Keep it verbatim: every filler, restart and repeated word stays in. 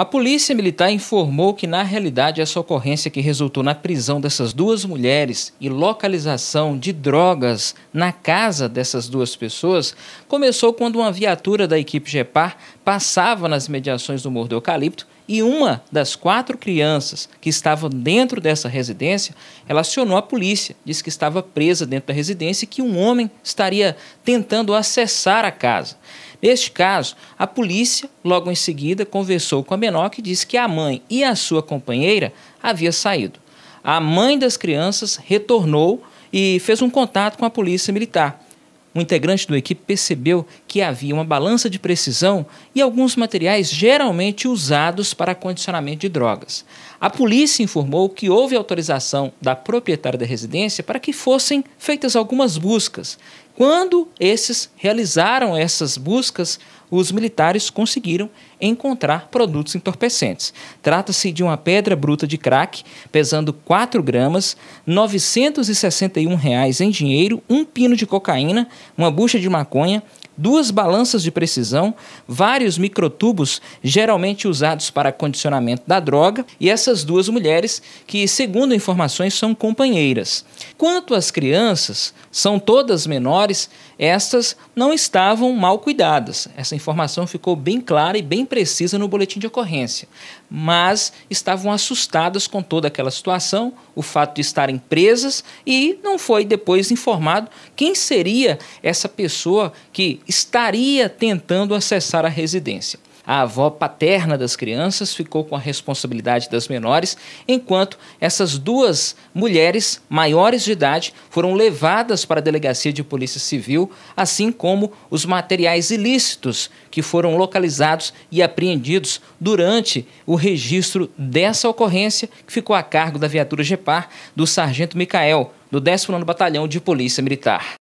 A polícia militar informou que, na realidade, essa ocorrência que resultou na prisão dessas duas mulheres e localização de drogas na casa dessas duas pessoas começou quando uma viatura da equipe GEPAR passava nas mediações do Morro do Eucalipto e uma das quatro crianças que estavam dentro dessa residência relacionou a polícia, disse que estava presa dentro da residência e que um homem estaria tentando acessar a casa. Neste caso, a polícia, logo em seguida, conversou com a menor que disse que a mãe e a sua companheira haviam saído. A mãe das crianças retornou e fez um contato com a polícia militar. Um integrante da equipe percebeu que havia uma balança de precisão e alguns materiais geralmente usados para acondicionamento de drogas. A polícia informou que houve autorização da proprietária da residência para que fossem feitas algumas buscas. Quando esses realizaram essas buscas, os militares conseguiram encontrar produtos entorpecentes. Trata-se de uma pedra bruta de crack, pesando quatro gramas, novecentos e sessenta e um reais em dinheiro, um pino de cocaína, uma bucha de maconha, duas balanças de precisão, vários microtubos geralmente usados para acondicionamento da droga e essas duas mulheres que, segundo informações, são companheiras. Quanto às crianças, são todas menores, estas não estavam mal cuidadas. Essa informação ficou bem clara e bem precisa no boletim de ocorrência, mas estavam assustadas com toda aquela situação, o fato de estarem presas e não foi depois informado quem seria essa pessoa que estaria tentando acessar a residência. A avó paterna das crianças ficou com a responsabilidade das menores, enquanto essas duas mulheres maiores de idade foram levadas para a delegacia de polícia civil, assim como os materiais ilícitos que foram localizados e apreendidos durante o registro dessa ocorrência, que ficou a cargo da viatura GEPAR do sargento Micael, do décimo nono Batalhão de Polícia Militar.